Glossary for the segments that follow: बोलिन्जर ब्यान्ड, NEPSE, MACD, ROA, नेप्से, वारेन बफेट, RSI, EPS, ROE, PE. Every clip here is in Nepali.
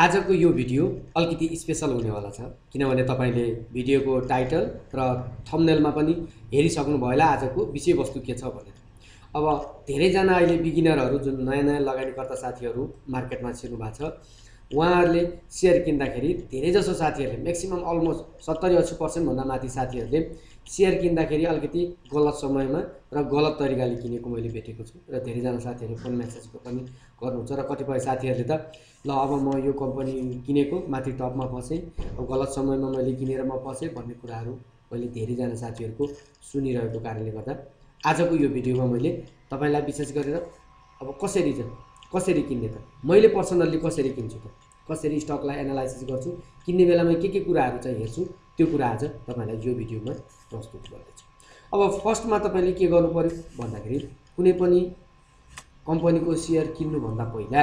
आजको यो भिडियो अलिकति स्पेशल हुनेवाला छ किनभने तपाईले भिडियोको टाइटल र थम्बनेलमा पनि हेरिसक्नु भयो होला आजको विषयवस्तु के छ भनेर। अब धेरै जना अहिले बिगिनरहरु जुन नयाँ नयाँ लगानीकर्ता साथीहरु मार्केटमा छिर्नु भएको छ उहाँहरुले शेयर किन्दाखेरि धेरै जसो साथीहरुले म्याक्सिमम अलमोस्ट 70-80% भन्दा माथि साथीहरुले शेयर किन्दाखेरि अलिकति गलत समयमा र गलत तरिकाले किनेको मैले भेटेको छु र धेरै जना साथीहरुले फोन मेसेजको पनि गर्नुहुन्छ र कतिपय साथीहरुले त ल अब म यो कम्पनी किनेको माथि टपमा फसे अब गलत समयमा मैले किनेर म फसे भन्ने कुराहरु मैले धेरै जना साथीहरुको सुनिरहेको कारणले गर्दा आजको यो भिडियोमा मैले तपाईलाई विशेष गरेर अब कसरी किन्ने त मैले पर्सनली कसरी किन्छु त कसरी स्टकलाई एनालाइसिस गर्छु किन्ने बेलामा के कुराहरु चाहिँ हेर्छु त्यो कुरा आज तपाईलाई यो भिडियोमा प्रस्तुत गर्दैछु। अब फर्स्टमा तपाईले के गर्नु पर्यो भन्दाखेरि कुनै पनि कम्पनीको शेयर किन्नु भन्दा पहिला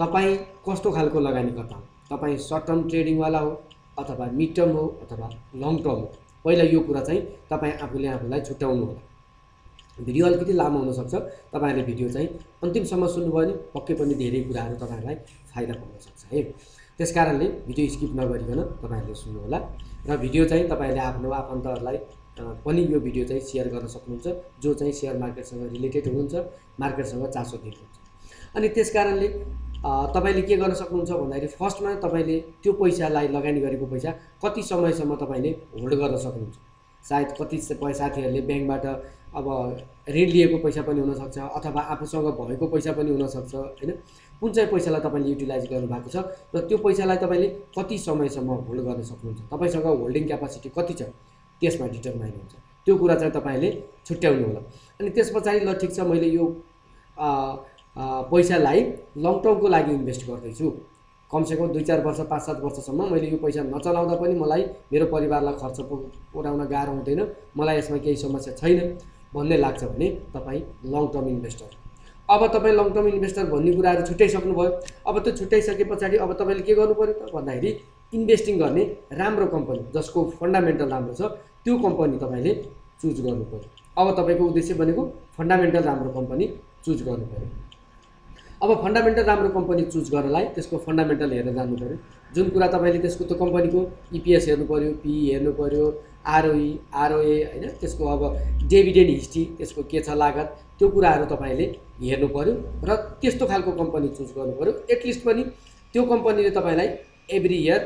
तपाई कस्तो खालको लगानीकर्ता हो, तपाई सर्ट टर्म ट्रेडिङ वाला हो अथवा मिड टर्म हो अथवा लङ टर्म हो, पहिला यो कुरा चाहिँ तपाई आफूले आफूलाई छुट्याउनु होला। भिडियो अलिकति लामो हुन सक्छ, तपाईहरुले भिडियो चाहिँ अन्तिमसम्म सुन्नुभयो भने पक्कै पनि धेरै कुराहरु तपाईहरुलाई फाइदा पुग्न सक्छ है। त्यसकारणले भिडियो स्किप नगरिकन तपाईहरुले सुन्नु होला र भिडियो चाहिँ तपाईहरुले आफ्नो आफन्तहरुलाई पनि यो भिडियो चाहिँ शेयर गर्न सक्नुहुन्छ जो चाहिँ शेयर मार्केटसँग रिलेटेड हुनुहुन्छ, मार्केटसँग चासो दिनुहुन्छ। अनि त्यसकारणले तपाईले के गर्न सक्नुहुन्छ भन्दाखेरि फर्स्टमा तपाईले त्यो पैसालाई लगानी गरेको पैसा कति समयसम्म तपाईले होल्ड गर्न सक्नुहुन्छ। सायद कति साथीहरुले बैंकबाट अब ऋण लिएको पैसा पनि हुन सक्छ अथवा आफूसँग भएको पैसा पनि हुन सक्छ हैन, कुन चाहिँ पैसालाई तपाईले युटिलाइज गर्नु भएको छ र त्यो पैसालाई तपाईले कति समयसम्म होल्ड गर्न सक्नुहुन्छ, तपाईसँग होल्डिङ क्यापासिटी कति छ त्यसमा डिटरमाइन हुन्छ। त्यो कुरा चाहिँ तपाईले छुट्याउनु होला। अनि त्यसपछि ल ठीक छ मैले यो पैसालाई लङ टर्मको लागि इन्भेस्ट गर्दैछु, कमसेकम 2-4 वर्ष 5-7 वर्षसम्म मैले यो पैसा नचलाउँदा पनि मलाई मेरो परिवारलाई खर्च पुर्याउन गाह्रो हुँदैन, मलाई यसमा केही समस्या छैन भन्ने लाग्छ भने तपाई लङ टर्म इन्भेस्टर। अब तपाई लङ टर्म इन्भेस्टर भन्ने कुराहरु छुटाइसक्नु भयो। अब त्यो छुटाइसकेपछि अब तपाईले के गर्नु पर्यो त भन्दाखेरि इन्भेस्टिङ गर्ने राम्रो कम्पनी जसको फन्डामेन्टल राम्रो छ त्यो कम्पनी तपाईले चुज गर्नु पर्यो। अब तपाईको उद्देश्य भनेको फन्डामेन्टल राम्रो कम्पनी चुज गर्नु पर्यो। अब फन्डामेन्टल राम्रो कम्पनी चुज गर्नलाई त्यसको फन्डामेन्टल हेर्न जान्नु पर्यो। जुन कुरा तपाईले त्यसको त्यो कम्पनीको EPS हेर्नु पर्यो, PE हेर्नु पर्यो, ROE, ROA हैन, त्यसको अब डिभिडेन्ड हिस्ट्री त्यसको के छ लागत त्यो कुराहरु तपाईले हेर्नु पर्यो र त्यस्तो खालको कम्पनी चुज गर्नु पर्यो एटलिस्ट पनि त्यो कम्पनीले तपाईलाई एभ्री इयर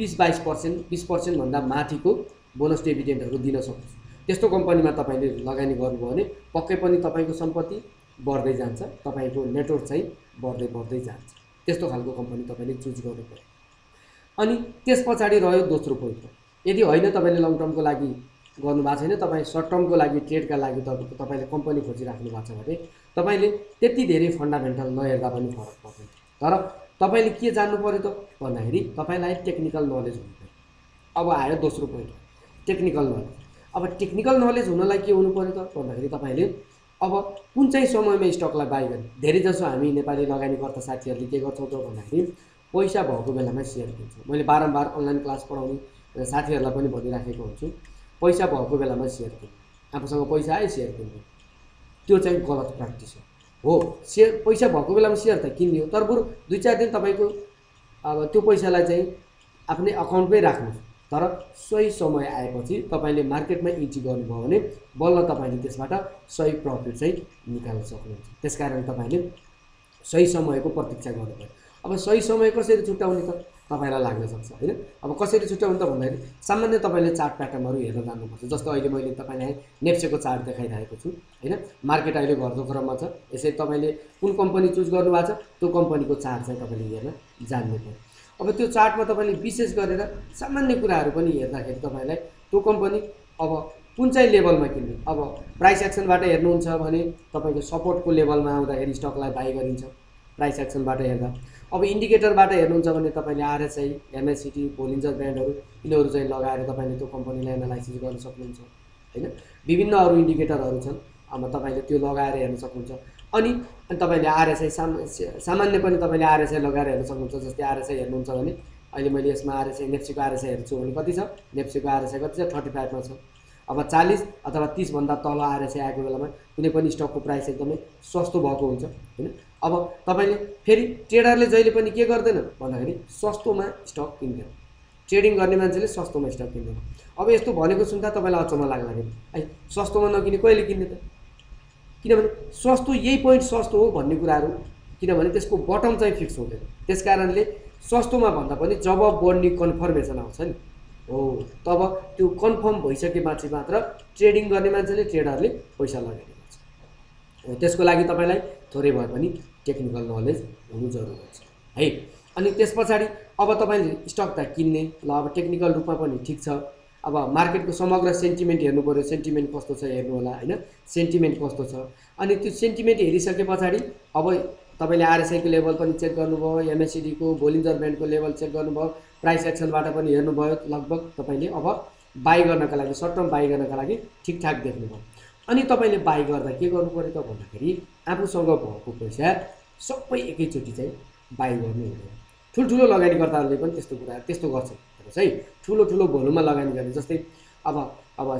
20-22% 20% भन्दा माथिको बोनस डिभिडेन्डहरु दिन सक्छ। त्यस्तो कम्पनीमा तपाईले लगानी गर्नुभयो भने पक्कै पनि तपाईको सम्पत्ति बढ्दै जान्छ, तपाईको नेटवर्क चाहिँ बढ्दै जान्छ। त्यस्तो खालको कम्पनी तपाईले चुज गर्नु पर्यो। अनि त्यसपछि रह्यो दोस्रो पोइन्ट, यदि होइन तपाईले लङ टर्मको लागि गर्नु भएको छैन, तपाई सर्ट टर्मको लागि ट्रेडका लागि तपाईले कम्पनी खोजिराख्नु भएको छ भने तपाईले त्यति धेरै फन्डामेन्टल नहेर्दा पनि फरक पर्छ। तर तपाईले के जान्नु पर्यो त भन्दाखेरि तपाईलाई टेक्निकल नलेज हुनु पर्यो। अब आयो दोस्रो पोइन्ट, टेक्निकल नलेज। अब टेक्निकल नलेज हुनलाई के हुनु पर्यो त भन्दाखेरि तपाईले अब कुन चाहिँ समयमा स्टकलाई बाइ गर्ने। धेरै जसो हामी नेपाली लगानीकर्ता साथीहरुले के गर्छौं त भन्दाखेरि पैसा भएको बेलामा शेयर किन्छौं। मैले बारम्बार अनलाइन क्लास पढाउने साथीहरुलाई पनि भनिराखेको हुन्छु पैसा भएको बेलामा शेयर किन्नु, आफूसँग पैसा आए शेयर किन्नु, त्यो चाहिँ गलत प्र्याक्टिस हो। शेयर पैसा भएको बेलामा शेयर त किन्ने हो तर बरु 2-4 दिन तपाईको अब त्यो पैसालाई चाहिँ आफ्नै अकाउन्टमै राख्नु, तर सही समय आएपछि तपाईले मार्केटमा इन्ट्री गर्नुभयो भने बल्ल तपाईले त्यसबाट सही प्रॉफिट चाहिँ निकाल्न सक्नुहुन्छ। त्यसकारण तपाईले सही समयको प्रतीक्षा गर्नुपर्छ। अब सही समय कसरी छुटाउने त तपाईलाई लाग्न सक्छ हैन। अब कसरी छुटाउनु त भन्दाखेरि सामान्य तपाईले चार्ट प्याटर्नहरु हेर्न जान्नुपर्छ। जस्तो अहिले मैले तपाईलाई नेप्सेको चार्ट देखाइरहेको छु हैन, मार्केट अहिले घट्दो क्रममा छ, यसै तपाईले कुन कम्पनी चुज गर्नु भएको छ त्यो कम्पनीको चार्ट चाहिँ तपाईले हेर्न जान्नुपर्छ। अब त्यो चार्टमा तपाईले विशेष गरेर सामान्य कुराहरु पनि हेर्दाखेरि तपाईलाई त्यो कम्पनी अब कुन चाहिँ लेभलमा किन्ने, अब प्राइस एक्सनबाट हेर्नुहुन्छ भने तपाईको सपोर्टको लेभलमा आउँदाखेरि स्टकलाई बाइ गरिन्छ प्राइस एक्सनबाट हेर्दा। अब इन्डिकेटरबाट हेर्नुहुन्छ भने तपाईले RSI, MACD, बोलिन्जर ब्यान्डहरु यिनीहरु चाहिँ लगाएर तपाईले त्यो कम्पनीलाई एनालाइसिस गर्न सक्नुहुन्छ हैन। विभिन्न अरु इन्डिकेटरहरु छन् अब तपाईले त्यो लगाएर हेर्न सक्नुहुन्छ। अनि तपाईले RSI सामान्य पनि तपाईले RSI लगाएर हेर्न सक्नुहुन्छ। जस्तै RSI हेर्नुहुन्छ भने अहिले मैले यसमा RSI नेप्सेको RSI हेर्छु भने कति छ, नेप्सेको RSI कति छ 35 मा छ। अब 40 अथवा 30 भन्दा तल RSI आएको बेलामा कुनै पनि स्टकको प्राइस एकदमै सस्तो भएको हुन्छ हैन। अब तपाईले फेरि ट्रेडरले जहिले पनि के गर्दैन भन्दाखेरि सस्तोमा स्टक किन्दैन, ट्रेडिङ गर्ने मान्छेले सस्तोमा स्टक किन्दैन। अब यस्तो भनेको सुन्दा तपाईलाई अचम्म लाग्ला नि, आइ सस्तोमा नकिने कहिले किन्ने त? किनभने सस्तो यही पोइन्ट सस्तो हो भन्ने कुराहरु, किनभने त्यसको बटम चाहिँ फिक्स हुँदैन। त्यसकारणले सस्तोमा भन्दा पनि जब बढ्ने कन्फर्मेसन आउँछ नि, हो तब त्यो कन्फर्म भइसकेपछि मात्र ट्रेडिङ गर्ने मान्छेले ट्रेडरले पैसा लगाउने गर्छ। हो त्यसको लागि तपाईलाई थोरै भए पनि टेक्निकल नलेज हुनु जरुरी हुन्छ है। अनि त्यसपछि अब तपाईले स्टक त किन्ने ल, अब टेक्निकल रुपमा पनि ठीक छ, अब मार्केटको समग्र सेन्टिमेन्ट हेर्नु पर्यो, सेन्टिमेन्ट कस्तो छ हेर्नु होला हैन, सेन्टिमेन्ट कस्तो छ। अनि त्यो सेन्टिमेन्ट हेरिसकेपछि अब तपाईले आरएसआई को लेभल पनि चेक गर्नुभयो, एमएसीडी को बोलिन्जर ब्यान्ड को लेभल चेक गर्नुभयो, प्राइस एक्सनबाट पनि हेर्नुभयो, लगभग तपाईले अब बाइ गर्नका लागि सर्ट टर्म बाइ गर्नका लागि ठीकठाक देख्नुभयो। अनि तपाईले बाइ गर्दा के गर्नु पर्यो त भन्दाखेरि आफूसँग भएको पैसा सबै एकैचोटी चाहिँ बाइ गर्नु हुँदैन। ठुलठुलो लगानीकर्ताहरूले पनि त्यस्तो कुरा त्यस्तो गर्छ है, ठुलो भोलुममा लगानी गर्ने। जस्तै अब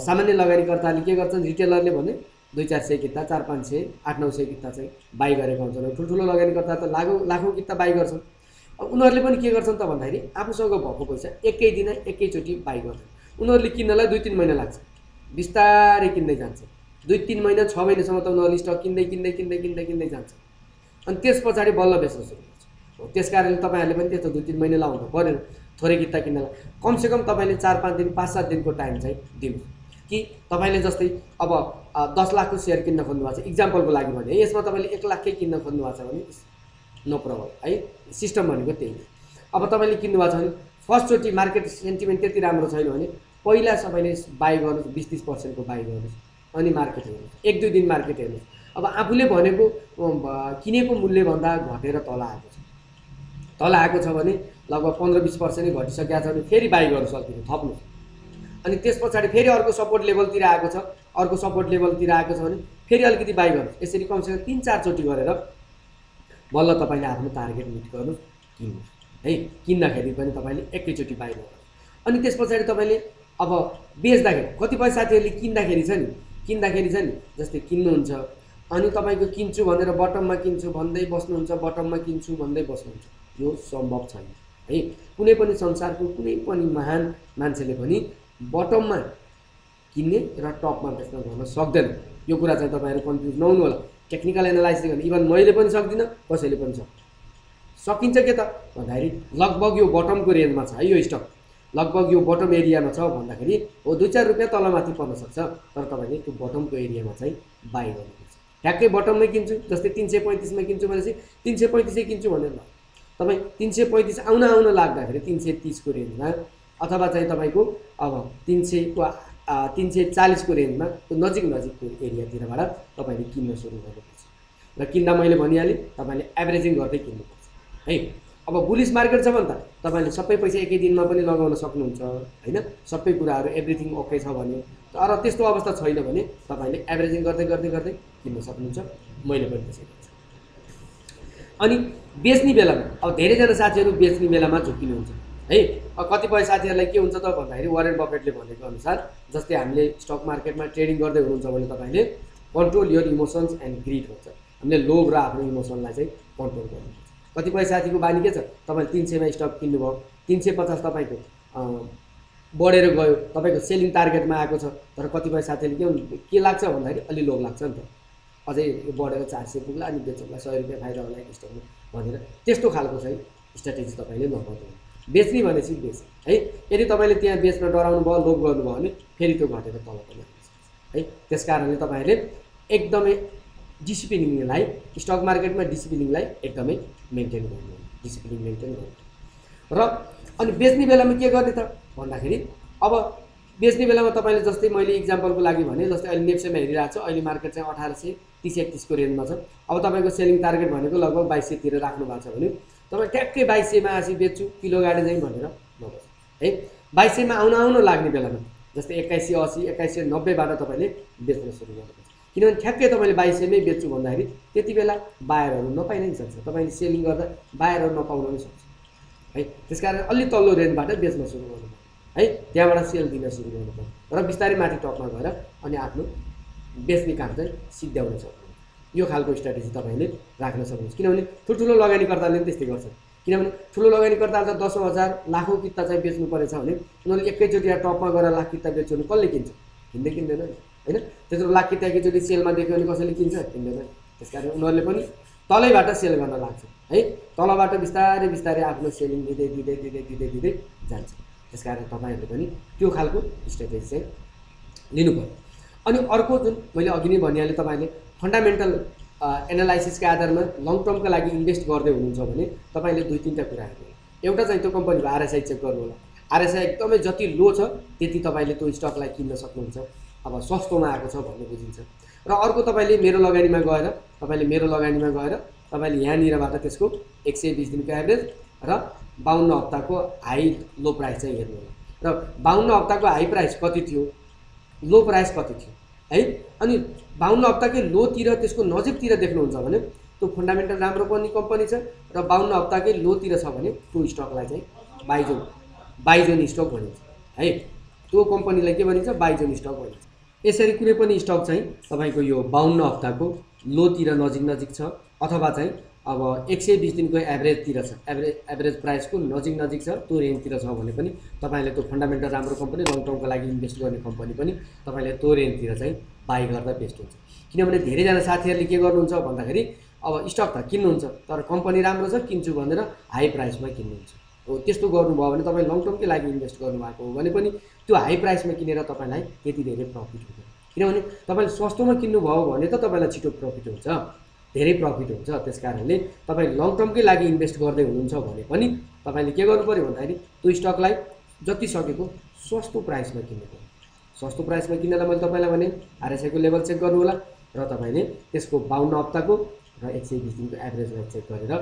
सामान्य लगानीकर्ताले के गर्छन्, रिटेलरले भने 2-400 किता, 4-500, 8-900 किता चाहिँ बाइ गरेका हुन्छन्। ठुल्ठुलो लगानीकर्ता त लाखौं किता बाइ गर्छन्। अब उनीहरूले पनि के गर्छन् त भन्दाखेरि आफूसँग भएको पैसा एकै दिन एकैचोटी बाइ गर्छन्। उनीहरूले किन्नलाई 2-3 महिना लाग्छ, बिस्तारै किन्दै जान्छ, 2-3 महिना 6 महिनासम्म त उनीहरूले स्टक किन्दै जान्छ। अनि त्यसपछि बल्ल बेच्न सुरु गर्छ। हो त्यसकारणले तपाईहरुले पनि त्यस्तो 2-3 महिना लाउनु पर्दैन, थोरै किता किन्नलाई कमसेकम तपाईले 4-5 दिन 5-7 दिन को टाइम चाहिँ दिनु। कि तपाईले जस्तै अब 10 लाख को शेयर किन्न खोज्नु भएको छ एक्जामपलको लागि भने, यसमा तपाईले 1 लाख के किन्न खोज्नु भएको छ भने नो प्रब्लम है, सिस्टम भनेको त्यही हो। अब तपाईले किन्नु भएको छ भने फर्स्ट चोटी मार्केट सेन्टिमेन्ट त्यति राम्रो छैन भने पहिला सबैले बाइ गर्नुस्, 20-30% को बाइ गर्नुस्, अनि मार्केट हेर्नुस्, 1-2 दिन मार्केट हेर्नुस्। अब आफूले भनेको किनेको मूल्य भन्दा घटेर तल आएको छ भने लगभग 15-20% घटिसकेको छ भने फेरि बाइ गर्न सक्दिनु, थप्नुस्। अनि त्यसपछि फेरि अर्को सपोर्ट लेभलतिर आएको छ, अर्को सपोर्ट लेभलतिर आएको छ भने फेरि अलिकति बाइ गर्नुस्। यसरी कमसेकम 3-4 चोटी गरेर बल्ल तपाईले आफ्नो टार्गेट मिट गर्नुस्, किन्नुस् है। किन्दाखेरि पनि तपाईले एकैचोटी बाइ गर्नुस्। अनि त्यसपछि तपाईले अब बेच्दाखेरि कतिपय साथीहरूले किन्दाखेरि छ नि जस्तै किन्नुहुन्छ अनि तपाईको किन्छु भनेर बटममा किन्छु भन्दै बस्नुहुन्छ, यो सम्भव छैन है। कुनै पनि संसारको कुनै पनि महान मान्छेले पनि बटममा किन्ने र टपमा बेच्न गर्न सक्दैन। यो कुरा चाहिँ तपाईहरु कन्फ्युज नहुनु होला। टेक्निकल एनालाइसिस गर्न इभन मैले पनि सक्दिन, कसैले पनि सकिन्छ के त भन्दाखेरि लगभग यो बटमको रेन्जमा छ है, यो स्टक लगभग यो बटम एरियामा छ भन्दाखेरि हो 2-4 रुपैयाँ तलमाथि पर्न सक्छ, तर तपाईले त्यो बटमको एरियामा चाहिँ बाइ गर्नुपर्छ। ठ्याक्कै बटममै किन्छु, जस्तै 335 मा किन्छु भनेपछि 335 किन्छु भनेर ल, तपाई 335 आउन लाग्दाखेरि 330 को रेन्जमा अथवा चाहिँ तपाईको अब 340 को रेन्जमा नजिक एरियातिरबाट तपाईले किन्न सुरु गर्नुपर्छ। र किन्दा मैले भनिहाले तपाईले एभरेजिङ गर्दै किन्नुपर्छ है। अब बुलिश मार्केट छ भने तपाईले सबै पैसा एकै दिनमा पनि लगाउन सक्नुहुन्छ हैन, सबै कुराहरु एभ्रीथिङ ओके छ भने। तर त्यस्तो अवस्था छैन भने तपाईले एभरेजिङ गर्दै किन्न सक्नुहुन्छ। मैले पनि त्यसै गर्छु। अनि बेच्ने बेलामा अब धेरैजना साथीहरु बेच्ने बेलामा झुकिनुहुन्छ है। कतिपय साथीहरुलाई के हुन्छ त भन्दाखेरि वारेन बफेटले भनेको अनुसार जस्तै हामीले स्टक मार्केटमा ट्रेडिङ गर्दै हुनुहुन्छ भने तपाईले control your emotions and greed हुन्छ, हामीले लोभ र आफ्नो इमोशनलाई चाहिँ कन्ट्रोल गर्नुपर्छ। कतिपय साथीको बानी के छ, तपाईले 300 मा स्टक किन्नुभयो, 350 तपाईको बढेर गयो, तपाईको सेलिङ टार्गेटमा आएको छ, तर कतिपय साथीले के लाग्छ भन्दाखेरि अलि लोभ लाग्छ नि त, अझै बढेर 400 पुग्ला अनि बेच्नुलाई 100 रुपैयाँ फाइदा होला स्टकमा भनेर। त्यस्तो खालको चाहिँ स्ट्र्याटेजी तपाईले नगर्नु। बेच्ने भनेपछि बेच है। यदि तपाईले त्यहाँ बेच्न डराउनु भयो, लोभ गर्नुभयो भने फेरि त्यो घटेर तल पर्न सक्छ है। त्यसकारणले तपाईले एकदमै डिसिप्लिनलाई स्टक मार्केटमा डिसिप्लिनलाई एकदमै मेन्टेन गर्नु, डिसिप्लिन मेन्टेन गर्नु। र अनि बेच्ने बेलामा के गर्ने त भन्दाखेरि अब बेच्ने बेलामा तपाईले जस्तै मैले एक्जामपलको लागि भने जस्तै अहिले नेप्सेमा हेरिरहेको छ, अहिले मार्केट चाहिँ 1830-31 को रेन्जमा छ। अब तपाईको सेलिङ टार्गेट भनेको लगभग 2200 तिर राख्नु भएको छ भने तपाईँ ट्याक्कै 2200 मा आसी बेच्छु किलो गाडी चाहिँ भनेर नबस् है। 2200 मा आउन लाग्ने बेलामा जस्तै 2180 2190 बाट तपाईले बेच्न सुरु गर्नुपर्छ, किनभने ठ्याक्कै तपाईले 2200 मै बेच्छु भन्दाखेरि त्यतिबेला बायरहरु नपाइन नि सक्छ, तपाईले सेलिङ गर्दा बायरहरु नपाउन नि सक्छ है। त्यसकारण अलि तल्लो रेन्जबाट बेच्न सुरु गर्नुपर्छ है, त्यहाँबाट सेल दिन सुरु गर्नुपर्छ र बिस्तारै माथि टपमा गएर अनि आफ्नो बेच्ने काम चाहिँ सिद्ध्याउन सक्छ। यो खालको स्ट्रेटेजी तपाईले राख्न सक्नुहुन्छ। किनभने ठुल्ठुलो लगानीकर्ताले पनि त्यस्तै गर्छन्। किनभने ठुलो लगानीकर्ताले त 10,000 लाखौं किता चाहिँ बेच्नु परेछ भने उनीहरुले एकैचोटी टपमा गएर लाख किता बेच्नु कसले किन्छ? किन्दै किन्दैन हैन। त्यत्रो लाख किता एकैचोटी सेलमा देख्यो भने कसैले किन्छ? किन्दैन। त्यसकारण उनीहरुले पनि तलैबाट सेल गर्न लाग्छ है। तलबाट बिस्तारै बिस्तारै आफ्नो सेलिङ दिदै दिदै दिदै दिदै दिदै जान्छ। त्यसकारण तपाईहरुले पनि त्यो खालको स्ट्रेटेजी चाहिँ लिनु पर्यो। अनि अर्को जुन मैले अघि नै भनिहाले तपाईले फंडामेंटल एनालाइसिस का आधार में लंग टर्म का लागि इन्वेस्ट गर्दै हुनुहुन्छ भने तपाईले दुई तीनटा कुरा हेर्नु। एउटा चाहिँ त्यो कम्पनीको आरएसआई चेक गर्नु होला। आरएसआई एकदमै जति लो छ त्यति तपाईले त्यो स्टकलाई किन्न सक्नुहुन्छ। अब सस्तोमा आएको छ भन्ने बुझिन्छ। र अर्को तपाईले मेरो लगानीमा गएर तपाईले यहाँ निरबाट त्यसको 120 दिनको एभरेज र 52 हप्ताको हाई लो प्राइस चाहिँ हेर्नु होला। र 52 हप्ताको हाई प्राइस कति थियो, लो प्राइस कति थियो है। अनि 52 हप्ताकै लो तिर त्यसको नजिक तिर देख्नुहुन्छ भने त्यो फंडामेंटल राम्रो पनि कम्पनी छ र 52 हप्ताकै लो तिर छ भने त्यो स्टकलाई चाहिँ बाइजोन स्टक भनिन्छ है। त्यो कम्पनीलाई के भनिन्छ? बाइजोन स्टक भनिन्छ। यसरी कुनै पनि स्टक चाहिँ तपाईको यो 52 हप्ताको लो तिर नजिक छ अथवा चाहिँ अब 120 दिनको एभरेज तिर छ, एभरेज प्राइसको नजिक छ, त्यो रेन्ज तिर छ भने पनि तपाईले त्यो फंडामेंटल राम्रो कम्पनी लङ टर्मको लागि इन्भेस्ट गर्ने कम्पनी पनि तपाईले त्यो रेन्ज तिर चाहिँ बाइ गर्दा बेस्ट हुन्छ। किनभने धेरै जना साथीहरुले के गर्नुहुन्छ भन्दाखेरि अब स्टक त किन्नुहुन्छ तर कम्पनी राम्रो छ किन्छु भनेर हाई प्राइसमा किन्नुहुन्छ। हो त्यस्तो गर्नुभयो भने तपाई लङ टर्मकै लागि इन्भेस्ट गर्नु भएको हो भने पनि त्यो हाई प्राइसमा किनेर तपाईलाई त्यति धेरै प्रफिट हुँदैन। किनभने तपाईले सस्तोमा किन्नु भयो भने त तपाईलाई छिटो प्रफिट हुन्छ, धेरै प्रफिट हुन्छ। त्यसकारणले तपाई लङ टर्मकै लागि इन्भेस्ट गर्दै हुनुहुन्छ भने पनि तपाईले के गर्नु पर्यो भन्दाखेरि त्यो स्टकलाई जति सकेको सस्तो प्राइसमा किन्नुपर्छ। सस्तो प्राइसमा किन्नलाई मैले तपाईलाई भने आरएसआई को लेभल चेक गर्नु होला र तपाईले त्यसको 52 हप्ताको र 120 दिनको एभरेजलाई चेक गरेर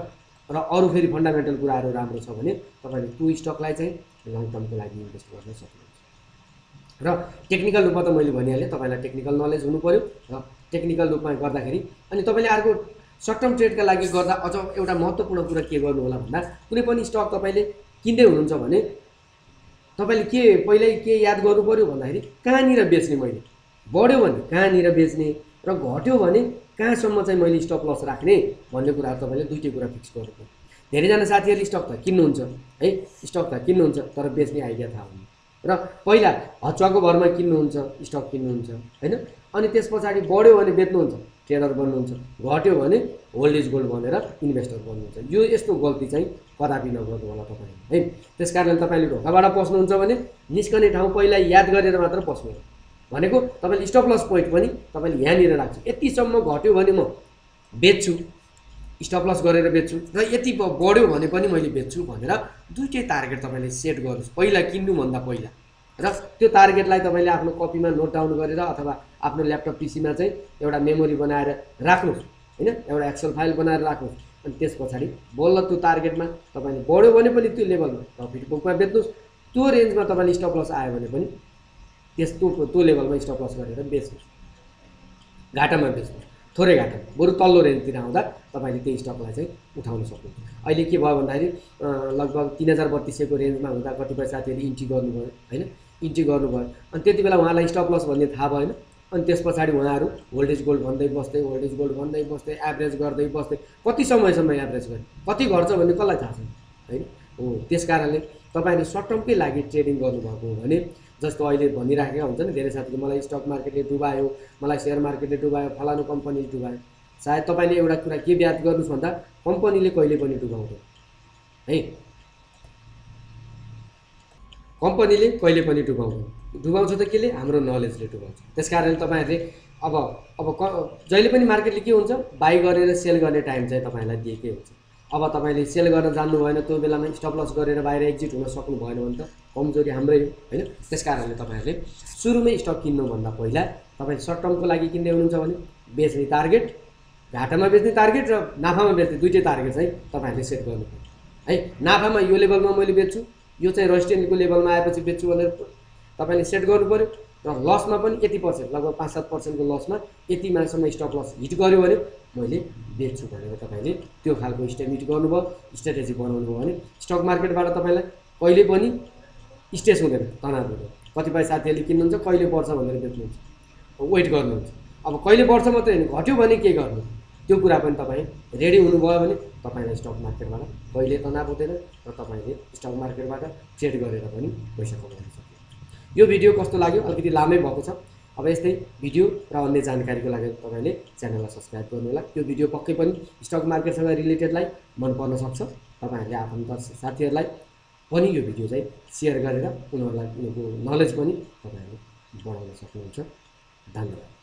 र अरु फेरि फंडामेंटल कुराहरु राम्रो छ भने तपाईले त्यो स्टकलाई चाहिँ लङ टर्मको लागि इन्भेस्ट गर्न सक्नुहुन्छ। र टेक्निकल रूपमा त मैले भनिहाले तपाईलाई टेक्निकल नलेज हुनु पर्यो र टेक्निकल रूपमा गर्दाखेरि अनि तपाईले अर्को सर्ट टर्म ट्रेडका लागि गर्दा अझ एउटा महत्त्वपूर्ण कुरा के गर्नु होला भन्दा कुनै पनि स्टक तपाईले किन्दै हुनुहुन्छ भने तपाईले पहिले के याद गर्नु पर्यो भन्दाखेरि कहाँनिर बेच्ने, मैले बढ्यो भने कहाँनिर बेच्ने र घट्यो भने कहाँसम्म चाहिँ मैले स्टप लस राख्ने भन्ने कुरा तपाईले दुईटै कुरा फिक्स गर्नुपर्छ। धेरैजना साथीहरुले स्टक त किन्नुहुन्छ है, स्टक त किन्नुहुन्छ तर बेच्ने आइडिया थाहा हुँदैन र पहिला हच्चाको भरमा किन्नुहुन्छ, स्टक किन्नुहुन्छ हैन। अनि त्यसपछि बढ्यो भने बेच्नुहुन्छ, ट्रेडर बन्नुहुन्छ, घट्यो भने होल्ड इज गोल्ड भनेर इन्भेस्टर बन्नुहुन्छ। यो यस्तो गल्ती चाहिँ कदापि नगर्नु होला तपाईले है। त्यसकारण तपाईले ढोकाबाट पस्नुहुन्छ भने निस्कने ठाउँ पहिला याद गरेर मात्र पस्नु भनेको तपाईले स्टप लस पोइन्ट पनि तपाईले यहाँ निर राख्छु। यतिसम्म घट्यो भने म बेच्छु, स्टप लस गरेर बेच्छु र यति बढ्यो भने पनि मैले बेच्छु भनेर दुईटै टार्गेट तपाईले सेट गर्नुस् पहिला किन्नु भन्दा पहिला। र त्यो टार्गेटलाई तपाईले आफ्नो कपीमा नोट डाउन गरेर अथवा आफ्नो ल्यापटप पीसीमा चाहिँ एउटा मेमोरी बनाएर राख्नुस् हैन, एउटा एक्सेल फाइल बनाएर राख्नुस्। अनि त्यसपछि बल्ल त्यो टार्गेटमा तपाईले बढ्यो भने पनि त्यो लेभलमा प्रफिट बुकमा बेच्नुस्। त्यो रेन्जमा तपाईले स्टप लस आयो भने पनि त्यो लेभलमा स्टप लस गरेर बेच्नुस्, घाटामा बेच्नुस्, थोरै घाटामा। बरु तल्लो रेन्जतिर आउँदा तपाईले त्यो स्टकलाई चाहिँ उठाउन सक्नुहुन्छ। अहिले के भयो भन्दाखेरि लगभग 3032 को रेन्जमा हुँदा कतिपय साथीहरुले इन्ट्री गर्नुभयो हैन, इन्ट्री गर्नुभयो। अनि त्यतिबेला उहाँलाई स्टप लस भन्ने थाहा भएन। अनि त्यसपछि उहाँहरु होल्ड इज गोल्ड भन्दै बस्दै एभरेज गर्दै बस्दै कति समयसम्म एभरेज गर्ने, कति घट्छ भन्ने कसलाई थाहा छैन हैन। हो त्यसकारणले तपाईले सर्ट टर्मकै लागि ट्रेडिङ गर्नुभएको हो भने जस्तो अहिले भनिराखेका हुन्छ नि धेरै साथीले मलाई स्टक मार्केटले डुबायो, मलाई शेयर मार्केटले डुबायो, फलानु कम्पनीले डुबायो। सायद तपाईले एउटा कुरा के याद गर्नुस् भन्दा कम्पनीले कहिले पनि डुबाउँदैन है, कम्पनीले कहिले पनि डुबाउँदैन। डुबाउँछ त केले? हाम्रो नलेजले डुबाउँछ। त्यसकारणले तपाईहरुले अब जहिले पनि मार्केटले के हुन्छ, बाइ गरेर सेल गर्ने टाइम चाहिँ तपाईलाई दिएकै हुन्छ। अब तपाईले सेल गर्न जान्नु भएन त्यो बेलामा स्टप लस गरेर बाहिर एक्जिट हुन सक्नु भएन भने त कमजोरी हाम्रै हो हैन। त्यसकारणले तपाईहरुले सुरुमै स्टक किन्नु भन्दा पहिला तपाई सर्ट टर्मको लागि किन्दै हुनुहुन्छ भने बेच्ने टार्गेट, घाटामा बेच्ने टार्गेट र नाफामा बेच्ने दुईटै टार्गेट चाहिँ तपाईहरुले सेट गर्नुपर्छ है। नाफामा यो लेभलमा मैले बेच्छु, यो चाहिँ रेजिस्टेन्सको लेभलमा आएपछि बेच्छु भनेर तपाईले सेट गर्नु पर्यो। र लसमा पनि यति पर्सेन्ट, लगभग 5-7% को लसमा यति मासम्म स्टप लस हिट गर्यो भने मैले बेच्छु भनेर तपाईले त्यो खालको स्ट्रेटेजी बनाउनु भयो भने स्टक मार्केटबाट तपाईलाई कहिले पनि स्ट्रेस हुँदैन, तनाव हुँदैन। कतिपय साथीहरुले किन्नुहुन्छ कहिले बढ्छ भनेर बेच्नुहुन्छ, वेट गर्नुहुन्छ। अब कहिले बढ्छ मात्रै हैन, घट्यो भने के गर्नु? त्यो कुरा पनि तपाई रेडी हुनुभयो भने तपाईलाई स्टक मार्केटबाट कहिले तनाव हुँदैन र तपाईले स्टक मार्केटबाट ट्रेड गरेर पनि पैसा कमाउन सक्नुहुन्छ। यो भिडियो कस्तो लाग्यो अलिकति लामै भएको छ। अब यस्तै भिडियो र अन्य जानकारीको लागि तपाईले च्यानललाई सब्स्क्राइब गर्नु होला। यो भिडियो पक्कै पनि स्टक मार्केटसँग रिलेटेडलाई मन पर्न सक्छ। तपाईहरुले आफ्नो साथीहरुलाई पनि यो भिडियो चाहिँ शेयर गरेर उनीहरुलाई उनीहरुको नलेज पनि तपाईहरुले बढाउन सक्नुहुन्छ। धन्यवाद।